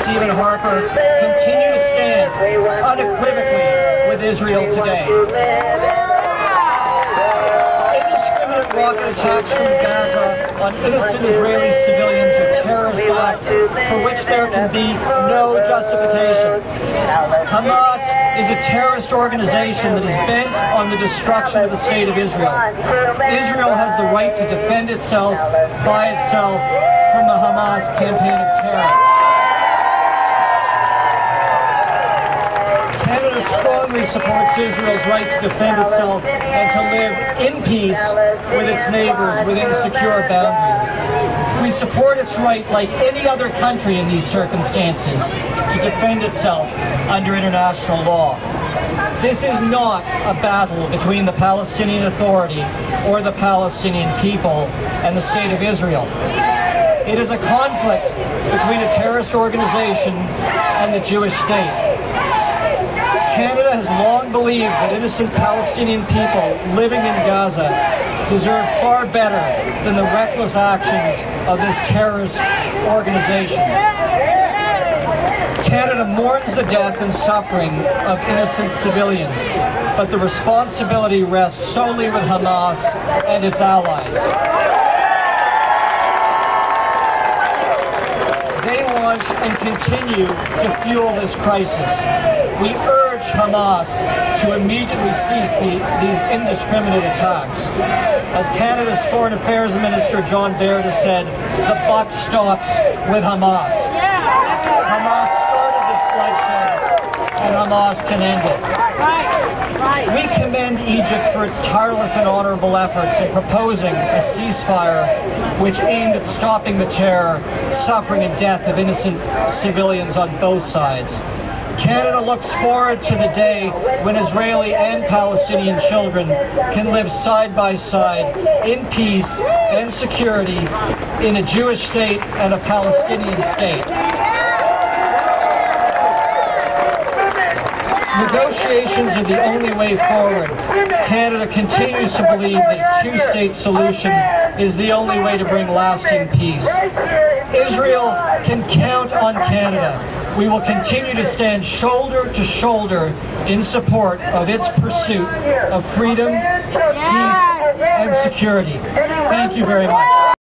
Stephen Harper continue to stand unequivocally with Israel today. Indiscriminate rocket attacks from Gaza on innocent Israeli civilians are terrorist acts for which there can be no justification. Hamas is a terrorist organization that is bent on the destruction of the state of Israel. Israel has the right to defend itself by itself from the Hamas campaign of terror. Canada strongly supports Israel's right to defend itself and to live in peace with its neighbors within secure boundaries. We support its right, like any other country in these circumstances, to defend itself under international law. This is not a battle between the Palestinian Authority or the Palestinian people and the state of Israel. It is a conflict between a terrorist organization and the Jewish state. Canada has long believed that innocent Palestinian people living in Gaza deserve far better than the reckless actions of this terrorist organization. Canada mourns the death and suffering of innocent civilians, but the responsibility rests solely with Hamas and its allies. And continue to fuel this crisis. We urge Hamas to immediately cease these indiscriminate attacks. As Canada's Foreign Affairs Minister John Baird has said, the buck stops with Hamas. Hamas started this bloodshed, and Hamas can end it. We commend Egypt for its tireless and honorable efforts in proposing a ceasefire which aimed at stopping the terror, suffering, and death of innocent civilians on both sides. Canada looks forward to the day when Israeli and Palestinian children can live side by side in peace and security in a Jewish state and a Palestinian state. Negotiations are the only way forward. Canada continues to believe that a two-state solution is the only way to bring lasting peace. Israel can count on Canada. We will continue to stand shoulder to shoulder in support of its pursuit of freedom, peace, and security. Thank you very much.